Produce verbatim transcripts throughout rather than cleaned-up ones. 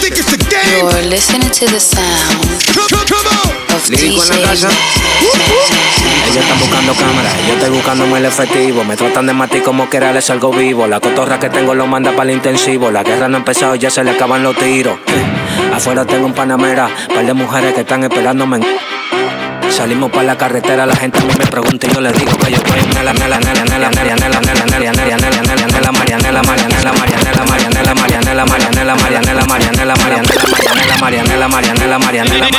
think it's a game? You're listening to the sound come, come on. Of Lírico en la casa. Ellos están buscando cámaras, yo estoy buscándome el efectivo. Me tratan de matar como que era les salgo vivo. La cotorra que tengo lo manda para el intensivo. La guerra no ha empezado, ya se le acaban los tiros. Afuera tengo un panamera, par de mujeres que están esperándome. Salimos para la carretera, la gente a mí me pregunta y yo les digo que yo voy en la nela, nela, nela, nela, nela, nela, nela, nela, nela, nela, Marianela, Marianela, Marianela, Marianela, Marianela, Marianela, Marianela, Marianela, Marianela, Marianela, Marianela, Marianela, Marianela, Marianela, Marianela,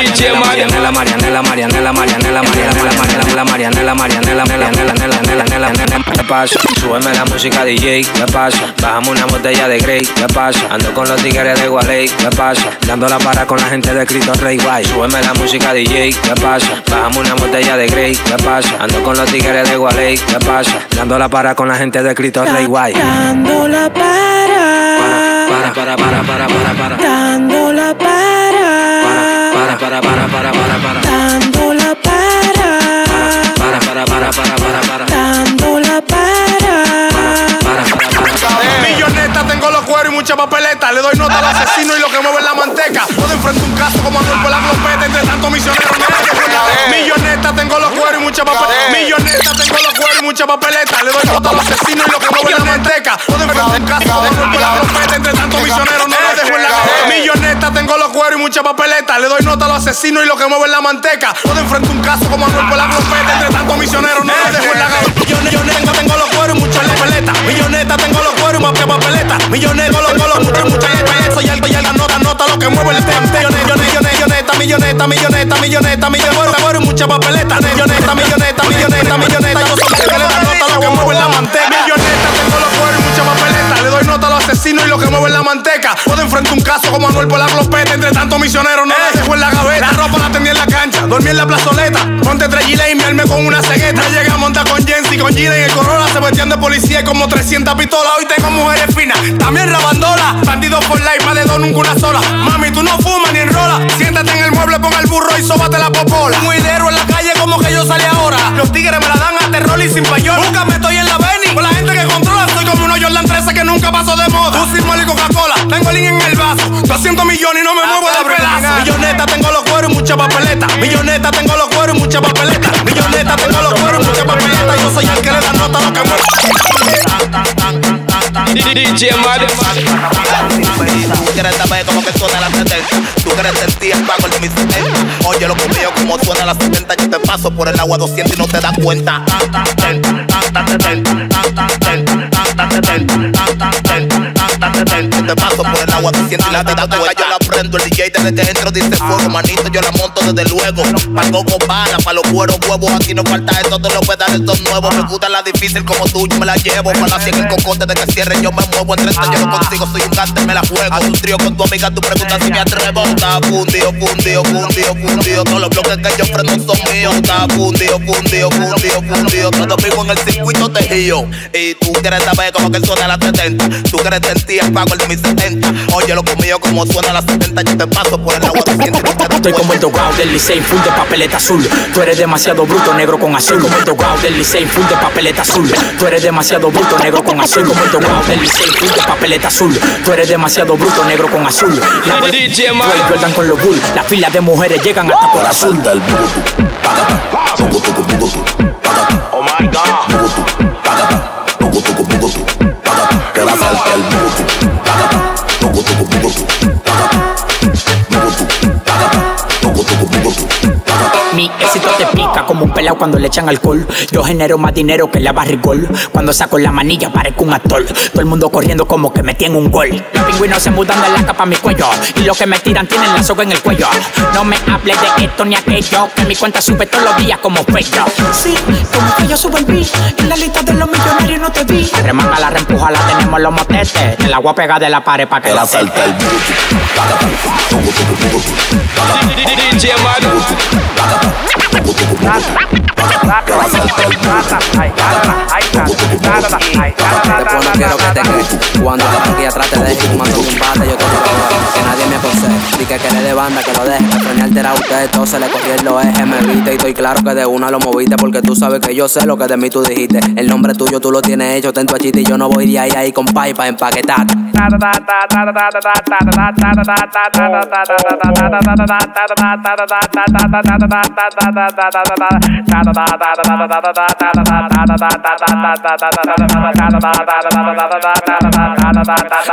Marianela, Marianela, Marianela, Marianela, Marianela, Marianela, Marianela, Marianela, Marianela, ¿qué pasa? Súbeme la música D J, ¿qué pasa? Bajamos una botella de Grey, ¿qué pasa? Ando con los tigres de Gualey, ¿qué pasa? Dando la para con la gente de Cristo Rey, guay. Súbeme la música D J, ¿qué pasa? Bajamos una botella de Grey, ¿qué pasa? Ando con los tigres de Gualey, ¿qué pasa? Dando la para con la gente de Cristo Rey, guay. Dando la para, para, para, para, para, para, para, dando la para, para, para, para, para, para, para, dando la para, para, para, para, para, para, para, dando la para. Milloneta, tengo los cueros y mucha papeleta. Le doy nota al asesino y lo que mueve es la manteca. Todo enfrente un caso como rompo la glopeta entre tantos misioneros. Milloneta, tengo los cueros y mucha papeleta. Milloneta, tengo los cueros y mucha papeleta. Le doy nota al asesino y lo que mueve es la manteca. Todo enfrente un caso como rompo la glopeta entre tantos misioneros. No lo dejo en la Milloneta, tengo los cueros y mucha papeleta. Le doy nota al asesino y lo que mueve es la manteca. Todo enfrente un caso como rompo la glopeta entre tantos misioneros. No lo dejo en la Milloneta, tengo los cueros y mucha papeleta. Milloneta, tengo los cueros y mucha papeleta. Milloneta, los colos, muchas, muchas letras. Soy algo y algo, nota, nota lo que mueve el tempe. Milloneta, milloneta, milloneta, milloneta, milloneta, cuero y mucha papeleta. Milloneta, milloneta, milloneta, milloneta. Yo soy el que le da nota lo que mueve la manteca. Milloneta, tengo los cueros y mucha papeleta. Le doy nota a los asesinos y lo que mueve la manteca. Puedo enfrentar un caso como Manuel por la glopeta. Entre tantos misioneros, no la dejo en la gaveta. La ropa la tenía en la cancha, dormí en la plazoleta. Ponte tres giles y me armé con una cegueta. Me llegué a montar con Jensi, con Gina en el Corolla. Se metían de policía y como trescientas pistolas. Hoy tengo mujeres finas, también rabandolas. Bandidos por life, más de dos nunca una sola. Mami, tú no fumas ni enrola. Siéntate en el mueble, pon el burro y sóbate la popola. Un huidero en la calle como que yo salí ahora. Los tigres me la dan a terror y sin payola. Nunca me estoy en la Benny, con la gente que controla. Soy como una Jordan trece que nunca pasó de moda. Tú sin mal y Coca-Cola, tengo el link en el vaso. doscientos millones y no me la muevo de pedazo. Milloneta, tengo los cueros y mucha papeleta. Milloneta, tengo los cueros y mucha papeleta. Milloneta, tengo los cueros y mucha papeleta. Yo soy el que le da nota a lo que mueve. D J Mario, tú quieres saber cómo que suena la setenta. Tú quieres sentir el pago de mis setenta. Oye lo que veo como suena la setenta. Yo te paso por el agua doscientos y no te das cuenta. Tanta setenta, tanta setenta, tanta setenta, tanta setenta, tanta setenta, tanta setenta. Yo te paso por el agua doscientos y no te das cuenta. Yo la prendo, el D J desde que entro dice fuego. Manito, yo la monto desde luego. Pa' coco bala, pa' los cueros huevos. Aquí no falta esto, todos los pedales son nuevos. Me gusta la difícil como tú, yo me la llevo. Pa' la cien el cocote de que cierre. Yo me muevo en treinta, yo no consigo, soy un gante, me la juego. Haz un trío con tu amiga, tú preguntas si me atrevo. Está fundido, fundido, fundido, fundido. Todos los bloques que yo freno son míos. Está fundido, fundido, fundido, fundido. Todo vivo en el circuito tejido. Y tú quieres saber cómo que suena la setenta. Tú quieres sentir el pago de mis setenta. Oye lo comido como suena la setenta. Yo te paso por el agua doscientos. Estoy como el dogao del Licey, full de papeleta azul. Tú eres demasiado bruto, negro con azul. Como el dogao del Licey, full de papeleta azul. Tú eres demasiado bruto, negro con azul. Como el dogao del Licey, full de papeleta azul. Tú eres demasiado bruto, negro con azul. La D J Mario con los bull. Las filas de mujeres llegan hasta por azul. Oh my God. Mi éxito te pica como un pelao cuando le echan alcohol. Yo genero más dinero que la barrigol. Cuando saco la manilla parezco un atol. Todo el mundo corriendo como que metí en un gol. Los pingüinos se mudan de la capa a mi cuello. Y los que me tiran tienen la soga en el cuello. No me hables de esto ni aquello, que mi cuenta sube todos los días como feyo. Sí, como que yo subo el beat. En la lista de los millonarios no te vi. La remanga, la reempuja, la tenemos los motetes. El agua pega de la pared pa' que la salte el beat. Cuando la tranquilla trate de ir fumando un bate, yo te digo que nadie me posee. Y que quede de banda, que lo deje, que frené alterado. Ustedes todos se le cogieron los ejes, me viste. Y estoy claro que de una lo moviste, porque tú sabes que yo sé lo que de mí tú dijiste. El nombre tuyo tú lo tienes hecho, ten tu achita. Y yo no voy de ahí ahí con pay pa' empaquetar.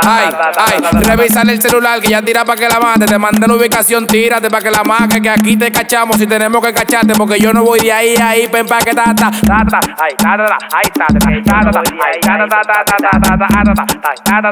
Ay, ay, revisan el celular que ya tira pa' que la mate. Te mandan ubicación, tírate pa' que la marque, que aquí te cachamos si tenemos que cacharte, porque yo no voy de ahí a ahí pa' empaquetar. Ay, tarada, ay, tarada, ay, tarada, ay, tarada, ay, tarada, ay,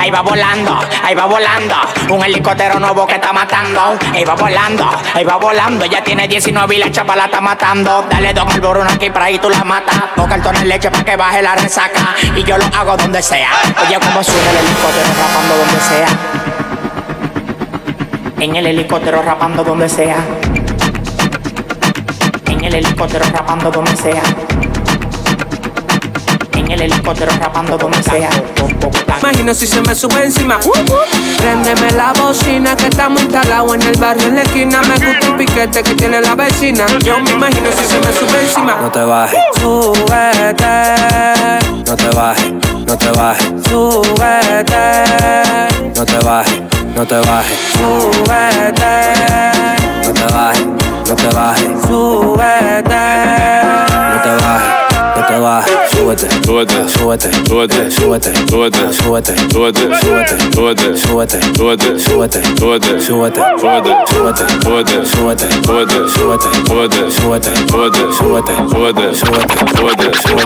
ahí va volando, ahí va volando un helicóptero nuevo que está matando. Ahí va volando, ahí va volando. Ya tiene diecinueve y la chapa la está matando. Dale dos al burro, una aquí para ahí tú la matas. Dos cartones de leche para que baje la resaca. Y yo lo hago donde sea. Oye, como suena el helicóptero rapando donde sea. En el helicóptero rapando donde sea. En el helicóptero rapando donde sea. El helicóptero rapando donde sea. Imagino si se me sube encima. uh, uh. Préndeme la bocina, que estamos instalados en el barrio en la esquina. Me gusta el piquete que tiene la vecina. Yo me imagino si se me sube encima. No te bajes, súbete. No te bajes, no te bajes, súbete. No te bajes, no te bajes, súbete. No te bajes, no te bajes, súbete. No te bajes, no te bajes, súbete, súbete, súbete, súbete, súbete, súbete, súbete, súbete, súbete, súbete, súbete, súbete, súbete, súbete, súbete, súbete, súbete, súbete, súbete, súbete, súbete, súbete, súbete, súbete, súbete, súbete, súbete,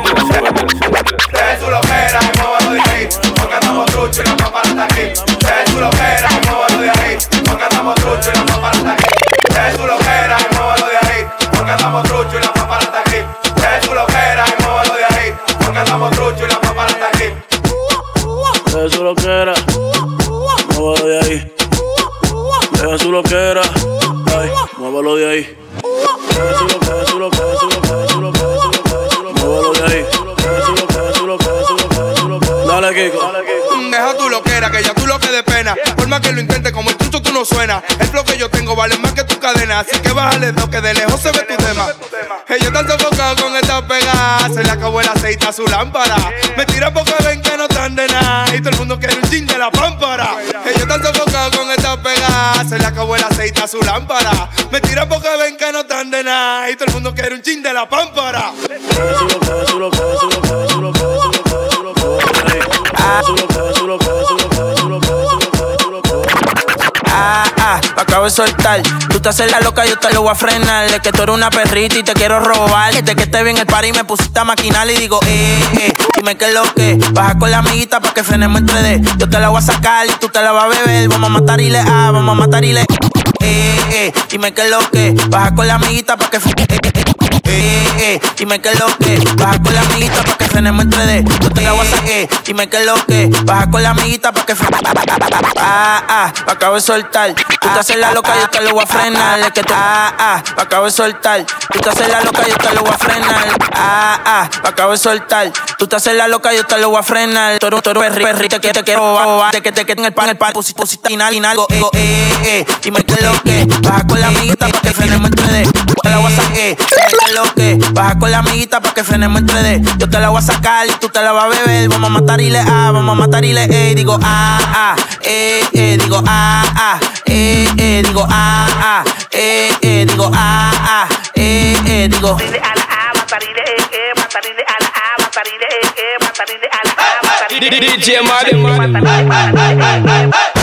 deja su loquera, muévalo de ahí. Deja su loquera, ay, muévalo de ahí. Deja su loquera, deja su loquera, deja su loquera, muévalo de ahí. Deja su loquera, deja su loquera, deja su loquera, su loquera. Dale, Kiko. Deja tu loquera, que ya tú lo que de pena. Por más que lo intentes, como el trucho tú no suena. El flow que yo tengo vale más que tu cadena. Así que bájale dos, que de lejos se ve tu tema. Ellos están sofocados con esta pegada. Se le acabó el aceite a su lámpara. Me tiran porque ven que no están de nada. Y todo el mundo quiere un chin de la pámpara. Ellos están sofocados con esta pegada. Se le acabó el aceite a su lámpara. Me tiran porque ven que no están de nada. Y todo el mundo quiere un chin de la pámpara. Ah, ah, lo acabo de soltar. Tú te haces la loca, yo te lo voy a frenar. Es que tú eres una perrita y te quiero robar. Desde que esté bien el party me pusiste a maquinar. Y digo, eh, eh, dime qué es lo que. Baja con la amiguita pa' que frenemos entre de. Yo te la voy a sacar y tú te la vas a beber. Vamos a matar y le, ah, vamos a matar y le. Eh, eh, dime qué es lo que. Baja con la amiguita pa' que frenemos entre de. Eh, eh, dime qué es lo que. Baja con la amiguita pa' que frenemos entre de. Yo te la voy a sacar. Dime qué es lo que. Baja con la amiguita pa' que frenemos. Ah, ah, lo acabo de soltar. Tú te haces la loca, yo te lo voy a frenar. Es que te... Ah, ah, lo acabo de soltar. Tú te haces la loca, yo te lo voy a frenar. Ah, ah, lo acabo de soltar. Tú te haces la loca, yo te lo voy a frenar. Tú eres perri, perri, te quiero robar. Te quiero en el pan, el pan, pusiste final, final. Eh, eh, eh, dime qué es lo que. Baja con la amiguita pa' que frenemos entre de. Yo te la voy a sacar. Que baja con la amiguita pa' que frenemos entre de. Yo te la voy a sacar y tú te la vas a beber. Vamos a matar y le, ah, vamos a matar y le, eh. Digo, ah, ah, eh, eh. Digo, ah, ah, eh, eh. Digo, ah, ah, eh, eh. Digo, ah, ah, eh, eh. Digo, dile a la A, matar y le, eh, eh. Matar y le a la A, matar y le, eh, eh. Matar y le a la A, matar y le, eh, eh. D J Mario.